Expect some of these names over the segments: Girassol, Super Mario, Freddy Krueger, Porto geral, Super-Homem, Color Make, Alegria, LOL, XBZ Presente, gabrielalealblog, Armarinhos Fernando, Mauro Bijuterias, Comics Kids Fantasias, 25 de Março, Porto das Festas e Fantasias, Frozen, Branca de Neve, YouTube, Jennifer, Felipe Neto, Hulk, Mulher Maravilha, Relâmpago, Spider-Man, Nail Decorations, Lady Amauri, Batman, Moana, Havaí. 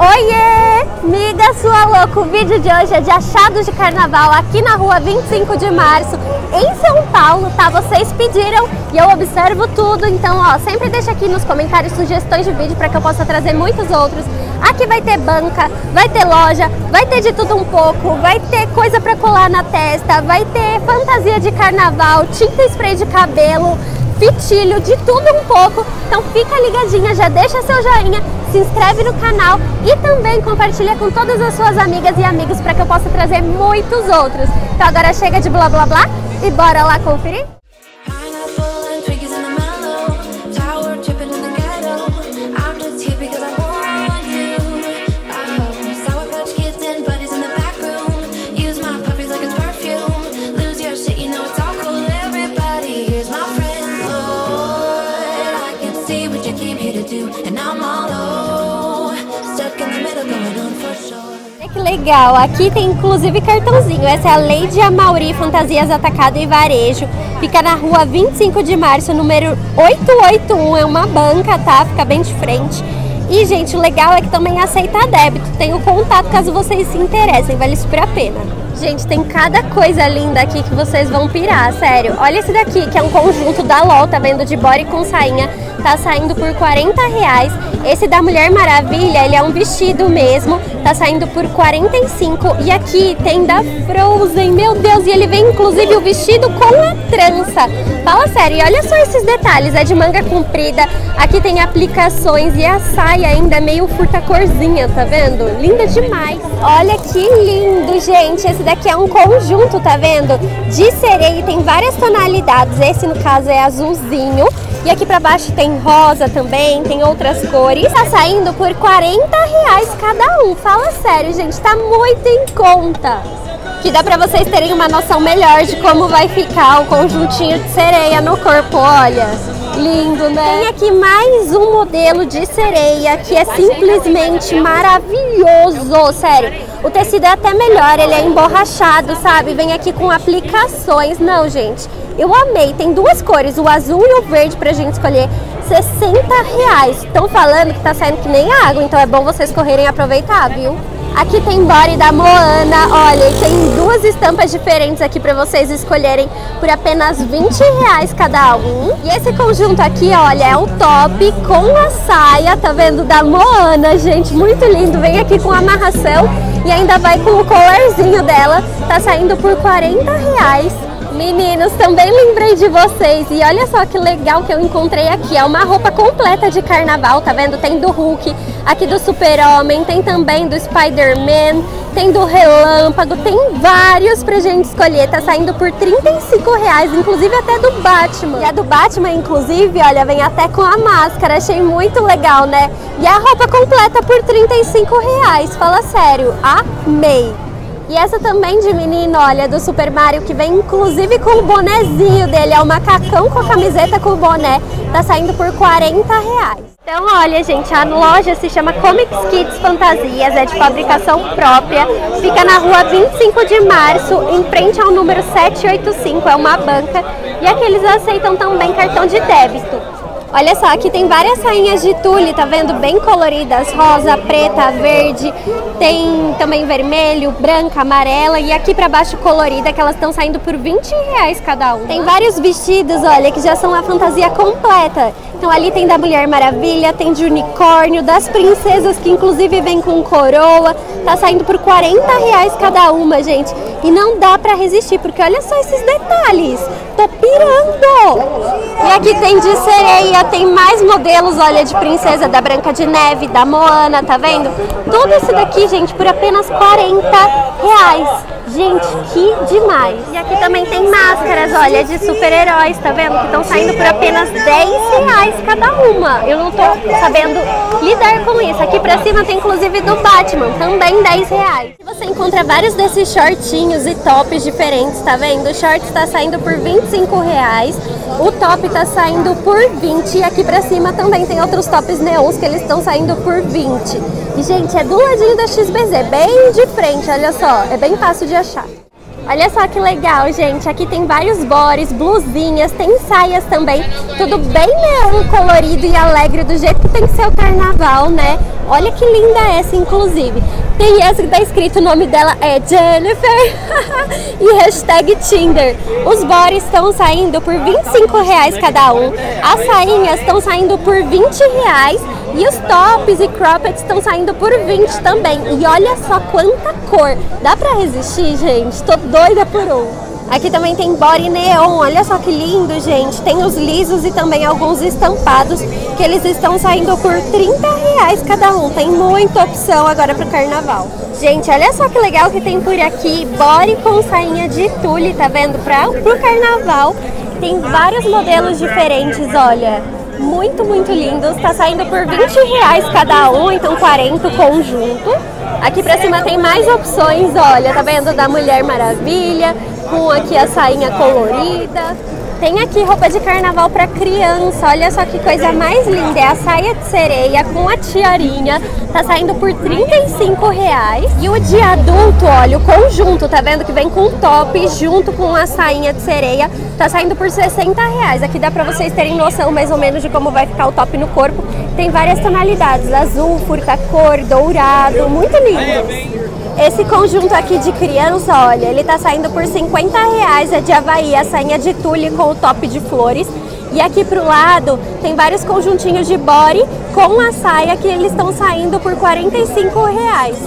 Oiê, miga sua louca! O vídeo de hoje é de achados de carnaval aqui na rua 25 de março, em São Paulo, tá? Vocês pediram e eu observo tudo, então ó, sempre deixa aqui nos comentários sugestões de vídeo para que eu possa trazer muitos outros. Aqui vai ter banca, vai ter loja, vai ter de tudo um pouco, vai ter coisa para colar na testa, vai ter fantasia de carnaval, tinta e spray de cabelo, fitilho, de tudo um pouco. Então fica ligadinha, já deixa seu joinha, se inscreve no canal e também compartilha com todas as suas amigas e amigos para que eu possa trazer muitos outros. Então agora chega de blá blá blá e bora lá conferir? Que legal, aqui tem inclusive cartãozinho. Essa é a Lady Amauri Fantasias Atacado e Varejo. Fica na rua 25 de março, número 881, é uma banca, tá? Fica bem de frente. E gente, o legal é que também aceita débito. Tem o contato caso vocês se interessem, vale super a pena. Gente, tem cada coisa linda aqui que vocês vão pirar, sério. Olha esse daqui, que é um conjunto da LOL, tá vendo? De body com sainha, tá saindo por R$40. Esse da Mulher Maravilha, ele é um vestido mesmo, tá saindo por R$45. E aqui tem da Frozen, meu Deus, e ele vem inclusive o vestido com a trança. Fala sério, e olha só esses detalhes, é de manga comprida, aqui tem aplicações e a saia ainda é meio furta-corzinha, tá vendo? Linda demais. Olha que lindo, gente, esse daqui é um conjunto, tá vendo? De sereia, tem várias tonalidades, esse no caso é azulzinho. E aqui pra baixo tem rosa também, tem outras cores. Tá saindo por R$40 cada um. Fala sério, gente, tá muito em conta. Que dá pra vocês terem uma noção melhor de como vai ficar o conjuntinho de sereia no corpo, olha. Lindo, né? Tem aqui mais um modelo de sereia que é simplesmente maravilhoso, sério. O tecido é até melhor, ele é emborrachado, sabe? Vem aqui com aplicações. Não, gente, eu amei. Tem duas cores, o azul e o verde pra gente escolher. R$60. Estão falando que tá saindo que nem água, então é bom vocês correrem e aproveitar, viu? Aqui tem body da Moana, olha, e tem duas estampas diferentes aqui para vocês escolherem por apenas R$20 cada um. E esse conjunto aqui, olha, é o top com a saia, tá vendo? Da Moana, gente, muito lindo. Vem aqui com amarração e ainda vai com o colarzinho dela, tá saindo por R$40. Meninos, também lembrei de vocês e olha só que legal que eu encontrei aqui. É uma roupa completa de carnaval, tá vendo? Tem do Hulk, aqui do Super-Homem, tem também do Spider-Man, tem do Relâmpago, tem vários pra gente escolher. Tá saindo por R$35, inclusive até do Batman. E a do Batman, inclusive, olha, vem até com a máscara, achei muito legal, né? E a roupa completa por R$35, fala sério, amei! E essa também de menino, olha, do Super Mario, que vem inclusive com o bonezinho dele. É o macacão com a camiseta com o boné. Tá saindo por R$40. Então, olha, gente, a loja se chama Comics Kids Fantasias, é de fabricação própria. Fica na rua 25 de março, em frente ao número 785, é uma banca. E aqui eles aceitam também cartão de débito. Olha só, aqui tem várias sainhas de tule, tá vendo? Bem coloridas, rosa, preta, verde, tem também vermelho, branca, amarela e aqui pra baixo colorida, que elas estão saindo por R$20 cada um. Tem vários vestidos, olha, que já são a fantasia completa. Então ali tem da Mulher Maravilha, tem de unicórnio, das princesas que inclusive vem com coroa, tá saindo por R$40 cada uma, gente. E não dá pra resistir, porque olha só esses detalhes, tô pirando! E aqui tem de sereia, tem mais modelos, olha, de princesa, da Branca de Neve, da Moana, tá vendo? Tudo isso daqui, gente, por apenas R$40. Gente, que demais! E aqui também tem máscaras, olha, de super-heróis, tá vendo? Que estão saindo por apenas R$10 cada uma. Eu não tô sabendo lidar com isso. Aqui pra cima tem inclusive do Batman, também R$10. Você encontra vários desses shortinhos e tops diferentes, tá vendo? O short tá saindo por R$25, o top tá saindo por R$20 e aqui pra cima também tem outros tops neons que eles estão saindo por R$20. E, gente, é do ladinho da XBZ, bem de frente, olha só, é bem fácil de achar. Olha só que legal, gente. Aqui tem vários bores, blusinhas, tem saias também. Tudo bem neon, colorido e alegre, do jeito que tem que ser o carnaval, né? Olha que linda essa, inclusive. Tem essa que tá escrito, o nome dela é Jennifer e hashtag Tinder. Os bores estão saindo por R$25 cada um. As sainhas estão saindo por R$20. E os tops e croppeds estão saindo por 20 também. E olha só quanta cor. Dá pra resistir, gente? Tô doida por um. Aqui também tem body neon, olha só que lindo, gente. Tem os lisos e também alguns estampados, que eles estão saindo por R$30 cada um. Tem muita opção agora pro carnaval. Gente, olha só que legal que tem por aqui. Body com sainha de tule, tá vendo? Pro carnaval. Tem vários modelos diferentes, olha. Muito lindos. Tá saindo por R$20 cada um, então 40 o conjunto. Aqui pra cima tem mais opções, olha. Tá vendo? Da Mulher Maravilha. Com aqui a sainha colorida. Tem aqui roupa de carnaval para criança. Olha só que coisa mais linda. É a saia de sereia com a tiarinha. Tá saindo por R$35. E o de adulto, olha, o conjunto, tá vendo? Que vem com o top junto com a sainha de sereia. Tá saindo por R$60. Aqui dá pra vocês terem noção mais ou menos de como vai ficar o top no corpo. Tem várias tonalidades. Azul, furtacor, dourado. Muito lindo. Esse conjunto aqui de criança, olha, ele tá saindo por R$50, é de Havaí, a sainha de tule com o top de flores. E aqui pro lado tem vários conjuntinhos de body com a saia que eles estão saindo por R$45.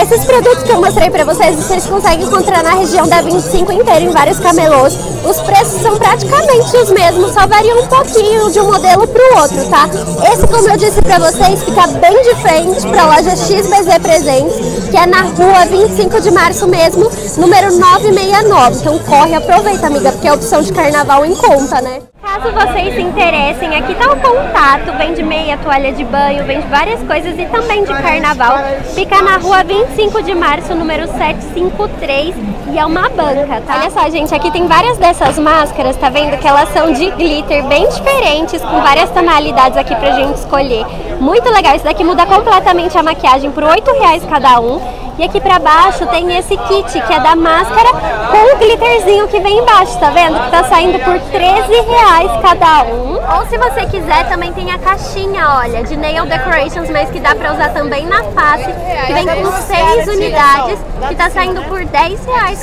Esses produtos que eu mostrei pra vocês, vocês conseguem encontrar na região da 25 inteira, em vários camelôs. Os preços são praticamente os mesmos, só variam um pouquinho de um modelo pro outro, tá? Esse, como eu disse pra vocês, fica bem de frente pra loja XBZ Presente, que é na rua 25 de março mesmo, número 969. Então corre, aproveita, amiga, porque é a opção de carnaval em conta, né? Caso vocês se interessem, aqui tá o contato, vende meia, toalha de banho, vende várias coisas e também de carnaval. Fica na rua 25 de março, número 753 e é uma banca, tá? Olha só, gente, aqui tem várias dessas máscaras, tá vendo? Que elas são de glitter, bem diferentes, com várias tonalidades aqui pra gente escolher. Muito legal, isso daqui muda completamente a maquiagem por R$8 cada um. E aqui pra baixo tem esse kit, que é da máscara com o glitterzinho que vem embaixo, tá vendo? Que tá saindo por R$13 cada um. Ou se você quiser, também tem a caixinha, olha, de Nail Decorations, mas que dá pra usar também na face, que vem com 6 unidades, que tá saindo por R$10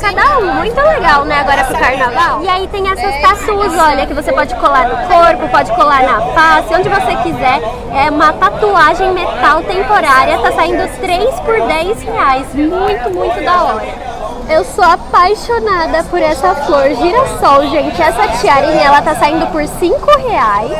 cada um. Muito legal, né? Agora pro carnaval. E aí tem essas tatus, olha, que você pode colar no corpo, pode colar na face, onde você quiser. É uma tatuagem metal temporária, tá saindo 3 por R$10. Muito da hora. Eu sou apaixonada por essa flor girassol, gente. Essa tiarinha, ela tá saindo por R$5.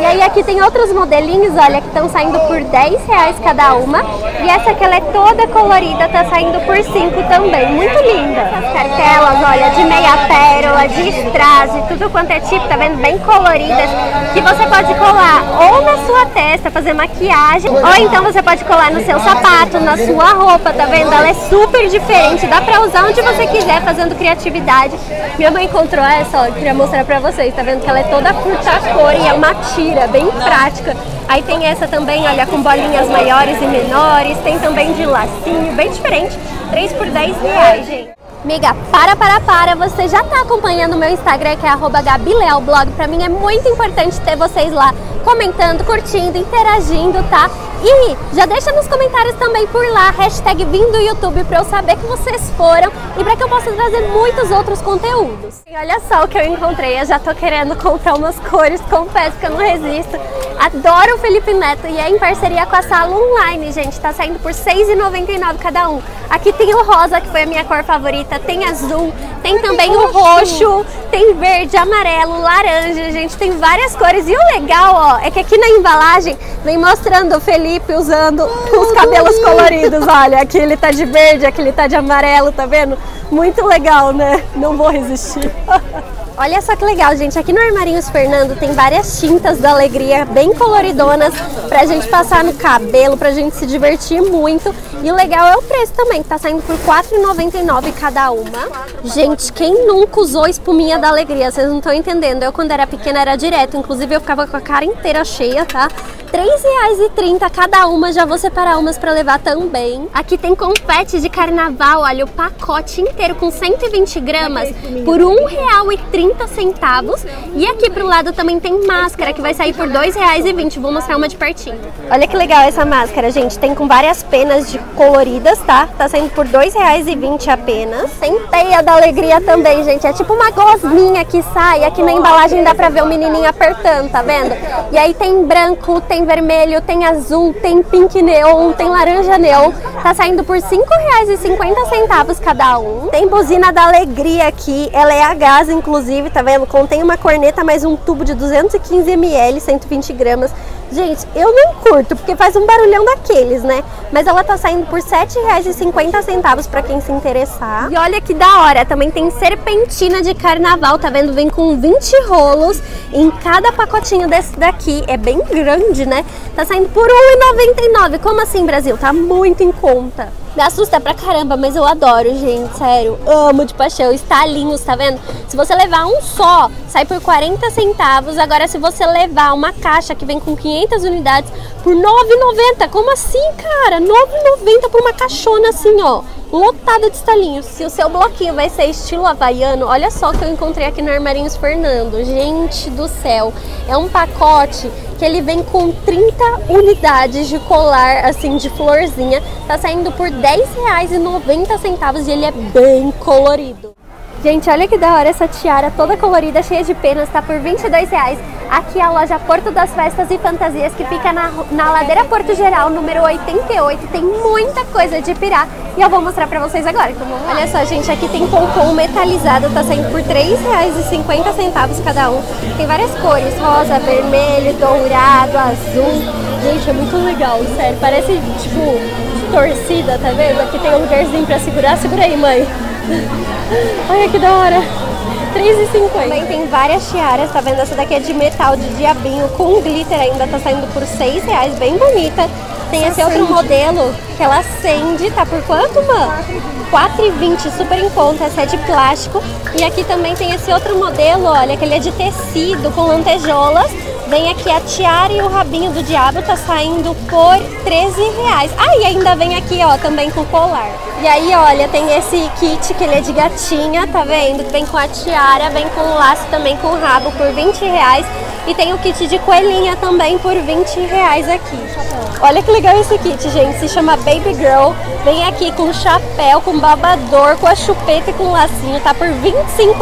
E aí aqui tem outros modelinhos, olha, que estão saindo por R$10 cada uma. E essa que ela é toda colorida, tá saindo por 5 também. Muito linda. As cartelas, olha, de meia pérola, de estraze, tudo quanto é tipo, tá vendo? Bem coloridas. Que você pode colar ou na sua testa, fazer maquiagem, ou então você pode colar no seu sapato, na sua roupa, tá vendo? Ela é super diferente, dá pra usar onde você quiser, fazendo criatividade. Minha mãe encontrou essa, ó, eu queria mostrar pra vocês, tá vendo que ela é toda furta-cor e é uma tira, bem prática. Aí tem essa também, olha, com bolinhas maiores e menores, tem também de lacinho, bem diferente, 3 por R$10, gente. Amiga, para, você já tá acompanhando o meu Instagram, que é @gabilealblog, pra mim é muito importante ter vocês lá comentando, curtindo, interagindo, tá? E já deixa nos comentários também por lá, hashtag vindo YouTube, pra eu saber que vocês foram e pra que eu possa trazer muitos outros conteúdos. E olha só o que eu encontrei, eu já tô querendo comprar umas cores, confesso que eu não resisto. Adoro o Felipe Neto e é em parceria com a sala online, gente, tá saindo por R$6,99 cada um. Aqui tem o rosa, que foi a minha cor favorita. Tem azul, tem também o roxo, tem verde, amarelo, laranja, gente, tem várias cores. E o legal, ó, é que aqui na embalagem vem mostrando o Felipe usando os cabelos coloridos, olha, aqui ele tá de verde, aqui ele tá de amarelo, tá vendo? Muito legal, né? Não vou resistir. Olha só que legal, gente, aqui no Armarinhos Fernando tem várias tintas da Alegria, bem coloridonas, pra gente passar no cabelo, pra gente se divertir muito. E o legal é o preço também, que tá saindo por R$4,99 cada uma. Gente, quem nunca usou espuminha da Alegria? Vocês não estão entendendo, eu quando era pequena era direto, inclusive eu ficava com a cara inteira cheia, tá? R$3,30 cada uma, já vou separar umas pra levar também. Aqui tem confete de carnaval, olha, o pacote inteiro com 120 gramas por R$1,30. E aqui pro lado também tem máscara, que vai sair por R$2,20. Vou mostrar uma de pertinho. Olha que legal essa máscara, gente. Tem com várias penas de coloridas, tá? Tá saindo por R$2,20 apenas. Tem teia da Alegria também, gente. É tipo uma gosminha que sai. Aqui na embalagem dá pra ver o menininho apertando, tá vendo? E aí tem branco, tem vermelho, tem azul, tem pink neon, tem laranja neon. Tá saindo por R$5,50 cada um. Tem buzina da Alegria aqui. Ela é a gás, inclusive, tá vendo? Contém uma corneta, mais um tubo de 215 ml, 120 gramas. Gente, eu não curto, porque faz um barulhão daqueles, né? Mas ela tá saindo por R$7,50 pra quem se interessar. E olha que da hora, também tem serpentina de carnaval, tá vendo? Vem com 20 rolos em cada pacotinho desse daqui. É bem grande, né? Tá saindo por R$1,99. Como assim, Brasil? Tá muito em conta. Me assusta pra caramba, mas eu adoro, gente, sério. Amo de paixão. Estalinhos, tá vendo? Se você levar um só, sai por R$0,40. Agora, se você levar uma caixa que vem com 500 unidades, por R$9,90. Como assim, cara? R$9,90 por uma caixona assim, ó, lotada de estalinhos. Se o seu bloquinho vai ser estilo havaiano, olha só o que eu encontrei aqui no Armarinhos Fernando. Gente do céu, é um pacote que ele vem com 30 unidades de colar, assim, de florzinha. Tá saindo por R$10,90 e ele é bem colorido. Gente, olha que da hora essa tiara toda colorida, cheia de penas, tá por R$22. Aqui é a loja Porto das Festas e Fantasias, que fica na ladeira Porto Geral, número 88. Tem muita coisa de pirá e eu vou mostrar pra vocês agora. Então, olha só, gente, aqui tem pompom metalizado, tá saindo por R$3,50 cada um. Tem várias cores, rosa, vermelho, dourado, azul. Gente, é muito legal, sério, parece tipo torcida, tá vendo? Aqui tem um lugarzinho pra segurar, segura aí, mãe. Olha que da hora, R$3,50. Também tem várias tiaras, tá vendo? Essa daqui é de metal, de diabinho, com glitter ainda, tá saindo por R$6,00, bem bonita. Tem esse outro modelo que ela acende, tá por quanto, mano? R$4,20, super em conta, essa é de plástico. E aqui também tem esse outro modelo, olha, que ele é de tecido, com lantejoulas. Vem aqui a tiara e o rabinho do diabo, tá saindo por R$13. Ah, e ainda vem aqui, ó, também com colar. E aí, olha, tem esse kit que ele é de gatinha, tá vendo? Vem com a tiara, vem com o laço também com o rabo por R$20. E tem o kit de coelhinha também por R$20 aqui. Olha que legal esse kit, gente. Se chama Baby Girl. Vem aqui com chapéu, com babador, com a chupeta e com lacinho. Tá por R$25.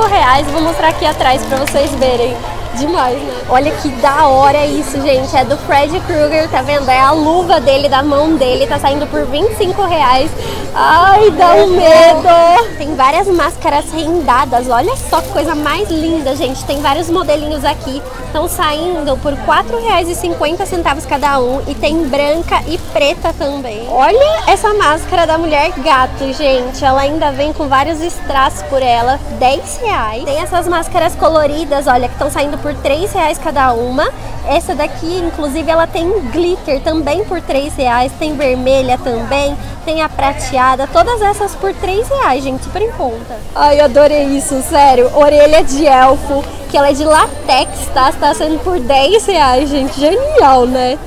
Vou mostrar aqui atrás pra vocês verem. Demais, né? Olha que da hora isso, gente. É do Freddy Krueger, tá vendo? É a luva dele, da mão dele. Tá saindo por R$25. Ai, dá um medo! Tem várias máscaras rendadas. Olha só que coisa mais linda, gente. Tem vários modelinhos aqui. Estão saindo por R$4,50 cada um. E tem branca e preta também. Olha essa máscara da Mulher Gato, gente. Ela ainda vem com vários strass por ela. R$10. Tem essas máscaras coloridas, olha, que estão saindo por R$3 cada uma. Essa daqui, inclusive, ela tem glitter também por R$3, tem vermelha também, tem a prateada, todas essas por R$3, gente, super em conta. Ai, eu adorei isso, sério. Orelha de elfo, que ela é de latex, tá? Tá saindo por R$10, gente, genial, né?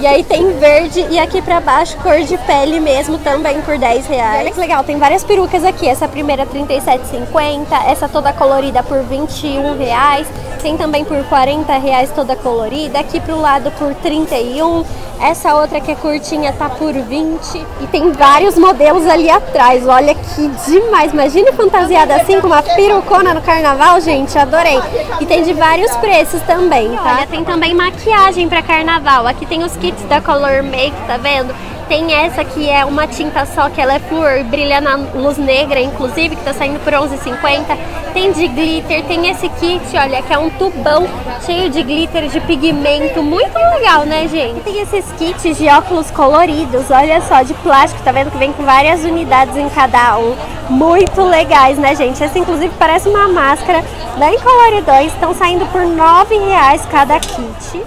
E aí tem verde e aqui pra baixo cor de pele mesmo, também por R$10. Olha que legal, tem várias perucas aqui. Essa primeira R$37,50, essa toda colorida por R$21, tem também por R$40 toda colorida, aqui pro lado por R$31, essa outra que é curtinha tá por R$20. E tem vários modelos ali atrás, olha que demais. Imagina fantasiada assim com uma perucona no carnaval, gente, adorei. E tem de vários preços também, tá? Olha, tem também maquiagem pra carnaval. Aqui tem os kits da Color Make, tá vendo? Tem essa que é uma tinta só, que ela é flúor, brilha na luz negra, inclusive, que tá saindo por R$11,50. Tem de glitter, tem esse kit, olha, que é um tubão cheio de glitter, de pigmento, muito legal, né, gente? Tem esses kits de óculos coloridos, olha só, de plástico, tá vendo? Que vem com várias unidades em cada um, muito legais, né, gente? Essa, inclusive, parece uma máscara, bem coloridões, estão saindo por R$9 cada kit.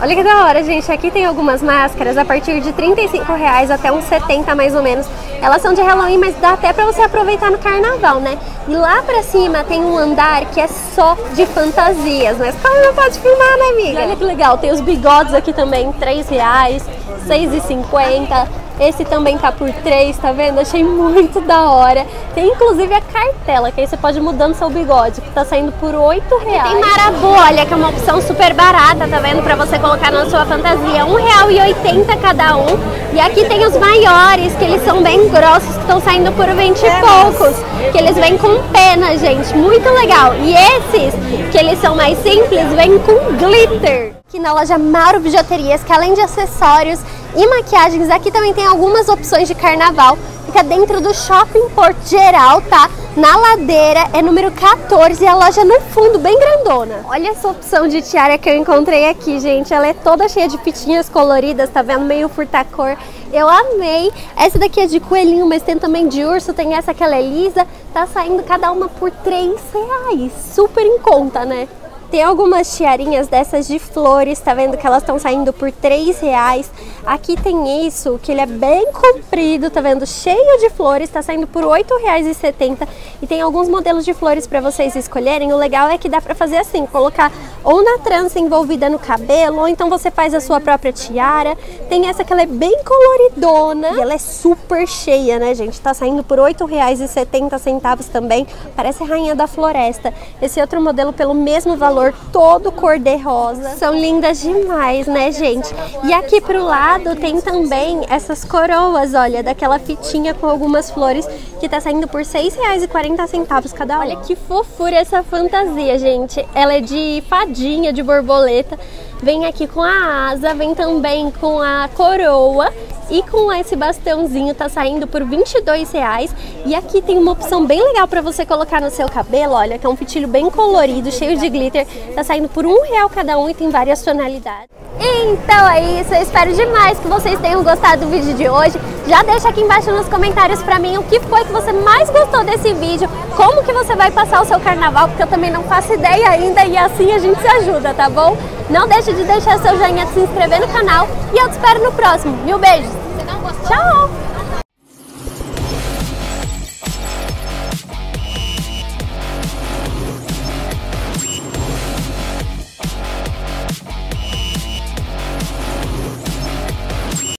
Olha que da hora, gente. Aqui tem algumas máscaras a partir de R$35 até uns 70 mais ou menos. Elas são de Halloween, mas dá até pra você aproveitar no carnaval, né? E lá pra cima tem um andar que é só de fantasias, mas como não pode filmar, né, amiga? E olha que legal, tem os bigodes aqui também, R$3, R$6,50. Esse também tá por 3, tá vendo? Achei muito da hora. Tem inclusive a cartela, que aí você pode ir mudando seu bigode, que tá saindo por R$8. E tem marabolha, que é uma opção super barata, tá vendo? Pra você colocar na sua fantasia. R$1,80 cada um. E aqui tem os maiores, que eles são bem grossos, que estão saindo por 20 e poucos. Que eles vêm com pena, gente. Muito legal. E esses, que eles são mais simples, vêm com glitter. Aqui na loja Mauro Bijuterias, que além de acessórios e maquiagens, aqui também tem algumas opções de carnaval. Fica dentro do shopping Porto Geral, tá? Na ladeira, é número 14 e a loja no fundo, bem grandona. Olha essa opção de tiara que eu encontrei aqui, gente. Ela é toda cheia de fitinhas coloridas, tá vendo? Meio furtacor. Eu amei. Essa daqui é de coelhinho, mas tem também de urso. Tem essa que ela é lisa. Tá saindo cada uma por R$3. Super em conta, né? Tem algumas tiarinhas dessas de flores, tá vendo que elas estão saindo por R$3. Aqui tem isso, que ele é bem comprido, tá vendo? Cheio de flores, tá saindo por R$8,70. E tem alguns modelos de flores pra vocês escolherem. O legal é que dá pra fazer assim, colocar ou na trança envolvida no cabelo, ou então você faz a sua própria tiara. Tem essa que ela é bem coloridona e ela é super cheia, né, gente? Tá saindo por R$8,70 também. Parece Rainha da Floresta. Esse outro modelo pelo mesmo valor, todo cor de rosa. São lindas demais, né, gente? E aqui pro lado tem também essas coroas, olha, daquela fitinha com algumas flores, que tá saindo por R$6,40 cada uma. Olha que fofura essa fantasia, gente. Ela é de fadinha, de borboleta. Vem aqui com a asa, vem também com a coroa e com esse bastãozinho, tá saindo por R$22. E aqui tem uma opção bem legal pra você colocar no seu cabelo, olha, que é um fitilho bem colorido, cheio de glitter. Tá saindo por R$1 cada um e tem várias tonalidades. Então é isso, eu espero demais que vocês tenham gostado do vídeo de hoje. Já deixa aqui embaixo nos comentários pra mim o que foi que você mais gostou desse vídeo, como que você vai passar o seu carnaval, porque eu também não faço ideia ainda e assim a gente se ajuda, tá bom? Não deixa de deixar seu joinha, de se inscrever no canal e eu te espero no próximo. Mil beijos! Se não gostou, tchau!